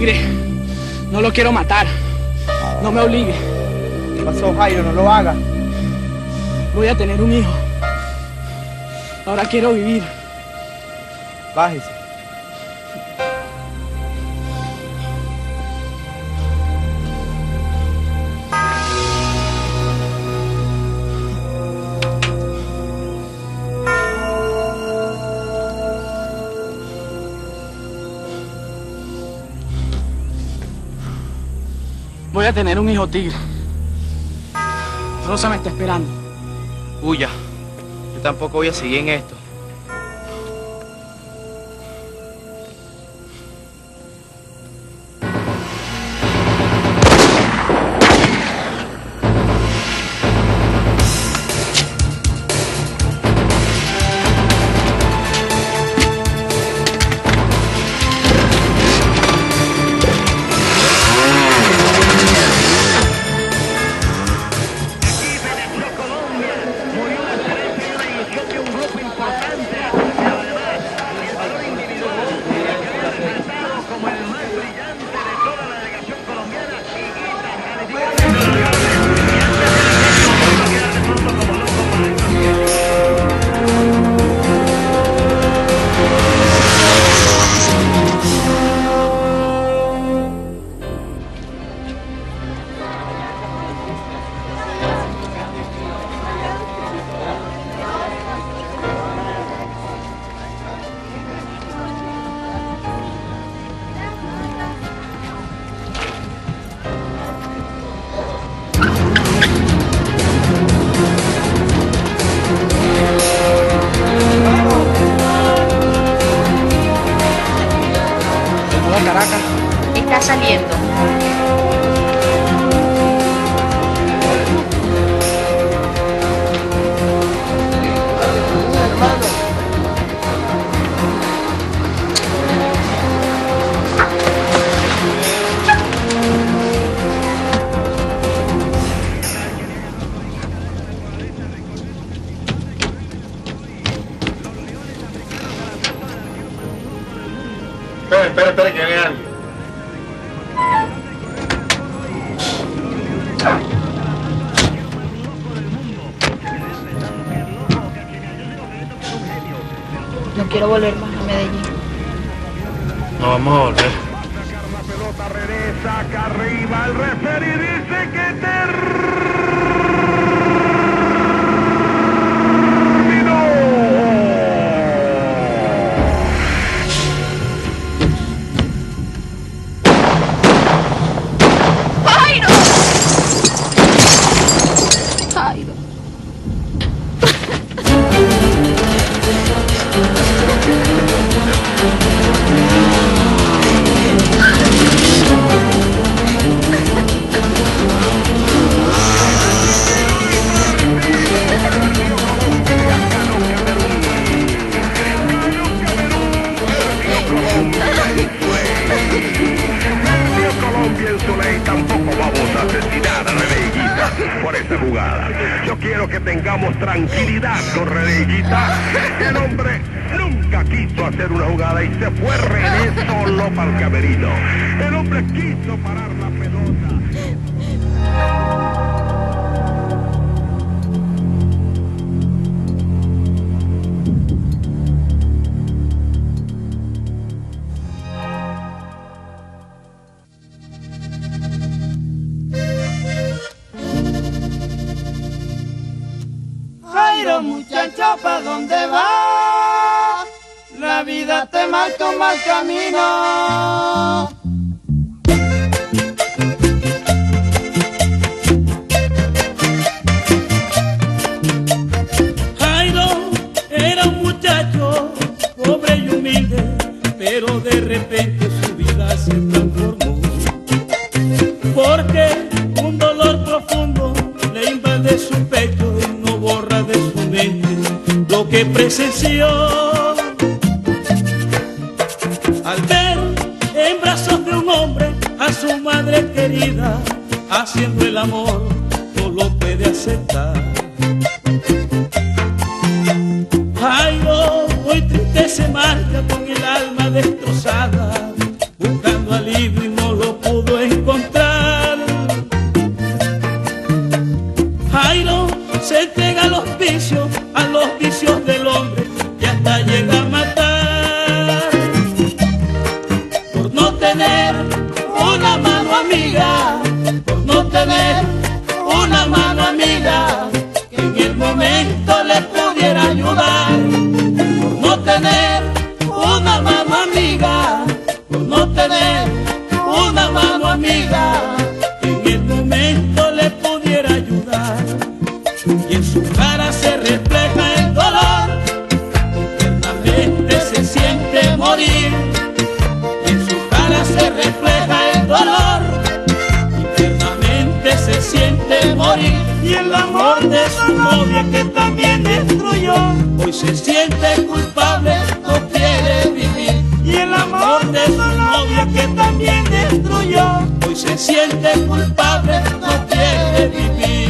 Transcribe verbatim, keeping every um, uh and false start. tigre. No lo quiero matar. No me obligue. ¿Qué pasó, Jairo? No lo haga. Voy a tener un hijo. Ahora quiero vivir. Bájese. Voy a tener un hijo, tigre. Rosa me está esperando. Huya. Yo tampoco voy a seguir en esto. Quiero volver más a Medellín. No vamos a volver. La pelota regresa acá arriba. El referee dice que terminó. ¡Jairo! ¡Jairo! Yo quiero que tengamos tranquilidad con Reneguita. El hombre nunca quiso hacer una jugada y se fue René solo para el camerino. El hombre quiso parar la ¿para dónde vas? La vida te marca un mal camino. Jairo era un muchacho pobre y humilde, pero de repente su vida se transformó, porque un dolor profundo le invade su pecho y no borra de su mente lo que presenció. Al ver en brazos de un hombre a su madre querida haciendo el amor, no lo puede aceptar. Jairo hoy triste se marcha con el alma destrozada, buscando alivio y vida, en el momento le pudiera ayudar, y en su cara se refleja el dolor, eternamente se siente morir, y en su cara se refleja el dolor, eternamente se siente morir, y el amor de su novia que también destruyó, hoy se siente culpable, no quiere vivir, y el amor de su novia que también destruyó, hoy se siente culpable, no quiere vivir.